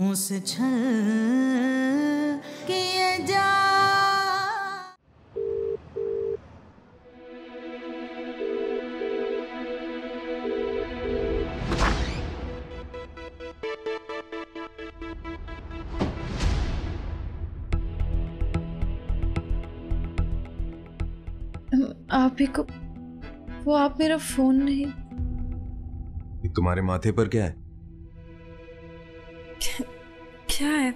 मुझसे छल किए जा। आप ही को वो आप मेरा फोन नहीं। तुम्हारे माथे पर क्या है? क्या है?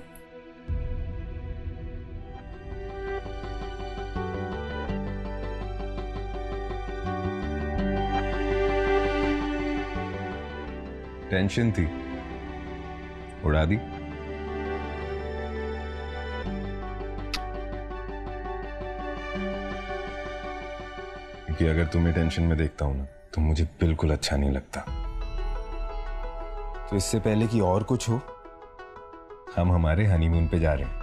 टेंशन थी, उड़ा दी। कि अगर तुम्हें टेंशन में देखता हूं ना तो मुझे बिल्कुल अच्छा नहीं लगता। तो इससे पहले कि और कुछ हो, हम हमारे हनीमून पे जा रहे हैं।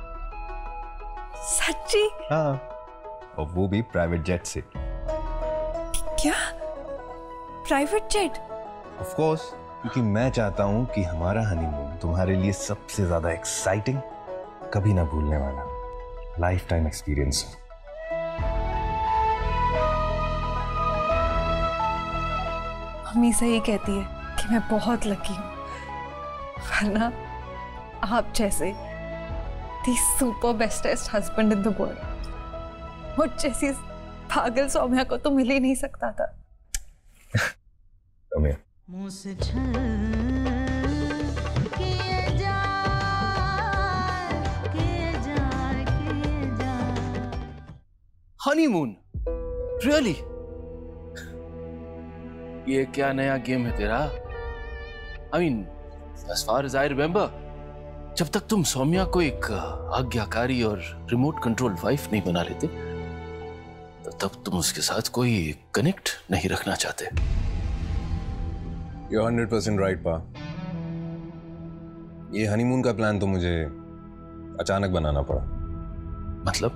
सच्ची? हाँ, और वो भी प्राइवेट जेट से। क्या? Private jet? ऑफ कोर्स, क्योंकि मैं चाहता हूं कि हमारा हनीमून तुम्हारे लिए सबसे ज्यादा एक्साइटिंग, कभी ना भूलने वाला लाइफ टाइम एक्सपीरियंस हो। मम्मी सही कहती है कि मैं बहुत लकी हूँ, वरना आप जैसे the super bestest husband in the world, मुझ जैसी पागल सौम्या को तो मिल ही नहीं सकता था। सौम्या मुझसे छल किए जाए, किए जाए, किए जाए। Honeymoon, really? ये क्या नया गेम है तेरा? I mean, as far as I remember, जब तक तुम सौम्या को एक आज्ञाकारी और रिमोट कंट्रोल वाइफ नहीं बना लेते, तब तुम उसके साथ कोई कनेक्ट नहीं रखना चाहते। You're 100% right, पा। ये हनीमून का प्लान तो मुझे अचानक बनाना पड़ा। मतलब?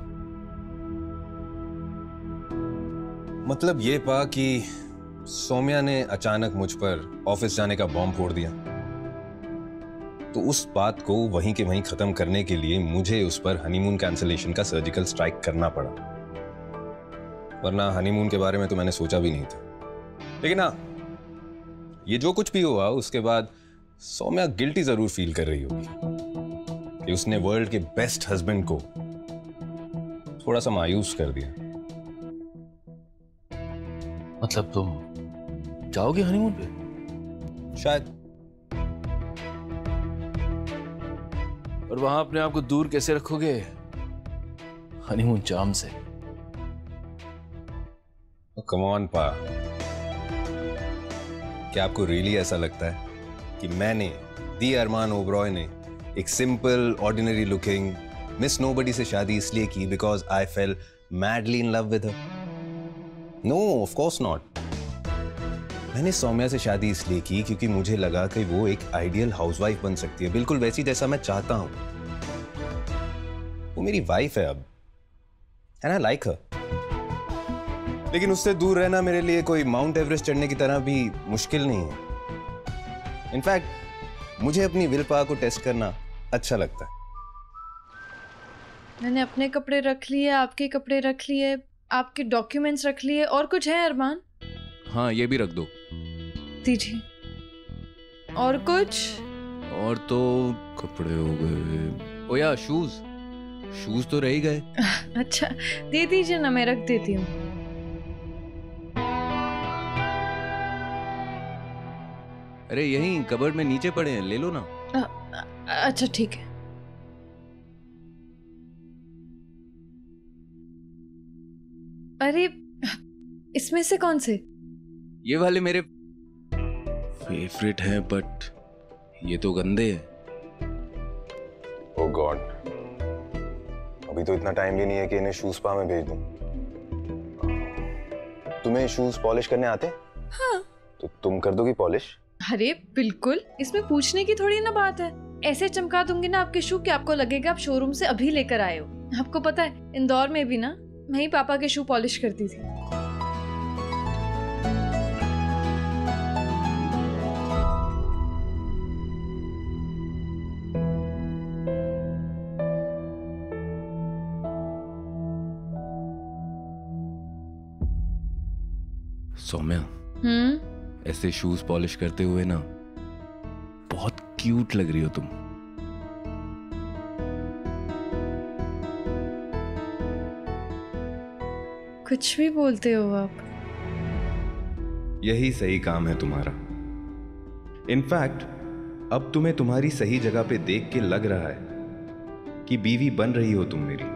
मतलब ये पा कि सौम्या ने अचानक मुझ पर ऑफिस जाने का बॉम्ब फोड़ दिया, तो उस बात को वहीं के वहीं खत्म करने के लिए मुझे उस पर हनीमून कैंसलेशन का सर्जिकल स्ट्राइक करना पड़ा, वरना हनीमून के बारे में तो मैंने सोचा भी नहीं था। लेकिन हाँ, ये जो कुछ भी हुआ उसके बाद सौम्या गिल्टी जरूर फील कर रही होगी कि उसने वर्ल्ड के बेस्ट हस्बैंड को थोड़ा सा मायूस कर दिया। मतलब तुम जाओगे हनीमून पे? शायद। और वहां अपने आप को दूर कैसे रखोगे? हनीमून चाम से। कम ऑन पा, क्या आपको रियली ऐसा लगता है कि मैंने, दी अरमान ओबरॉय ने, एक simple ordinary looking miss nobody से शादी इसलिए की because I fell madly in love with her? No, of course not. मैंने सौम्या से शादी इसलिए की क्योंकि मुझे लगा कि वो एक आइडियल हाउसवाइफ बन सकती है, बिल्कुल वैसी जैसा मैं चाहता हूं। वो मेरी वाइफ है अब, एंड आई लाइक हर। लेकिन उससे दूर रहना मेरे लिए कोई माउंट एवरेस्ट चढ़ने की तरह भी मुश्किल नहीं है। इनफैक्ट मुझे अपनी विल पावर को टेस्ट करना अच्छा लगता है। मैंने अपने कपड़े रख लिए, आपके कपड़े रख लिए, आपके डॉक्यूमेंट्स रख लिए। और कुछ है अरमान? हाँ, ये भी रख दो। दीजिए। और कुछ? और तो कपड़े हो गए। ओ या शूज तो रह ही गए। अच्छा, दे दीजिए ना, मैं रख देती हूँ। अरे यहीं कबर्ड में नीचे पड़े हैं, ले लो ना। अच्छा ठीक है। अरे इसमें से कौन से? ये वाले मेरे फेवरेट हैं, बट ये तो गंदे हैं। ओह गॉड, अभी तो इतना टाइम भी नहीं है कि इन्हें शूज स्पा में भेज दूं। तुम्हें शूज पॉलिश करने आते? हाँ। तो तुम कर दोगी पॉलिश? अरे बिल्कुल, इसमें पूछने की थोड़ी ना बात है। ऐसे चमका दूंगी ना आपके शू कि आपको लगेगा आप शोरूम से अभी लेकर आए हो। आपको पता है इंदौर में भी ना मैं ही पापा के शू पॉलिश करती थी। सौम्या, ऐसे शूज पॉलिश करते हुए ना बहुत क्यूट लग रही हो तुम। कुछ भी बोलते हो आप। यही सही काम है तुम्हारा। इनफैक्ट अब तुम्हें तुम्हारी सही जगह पे देख के लग रहा है कि बीवी बन रही हो तुम मेरी।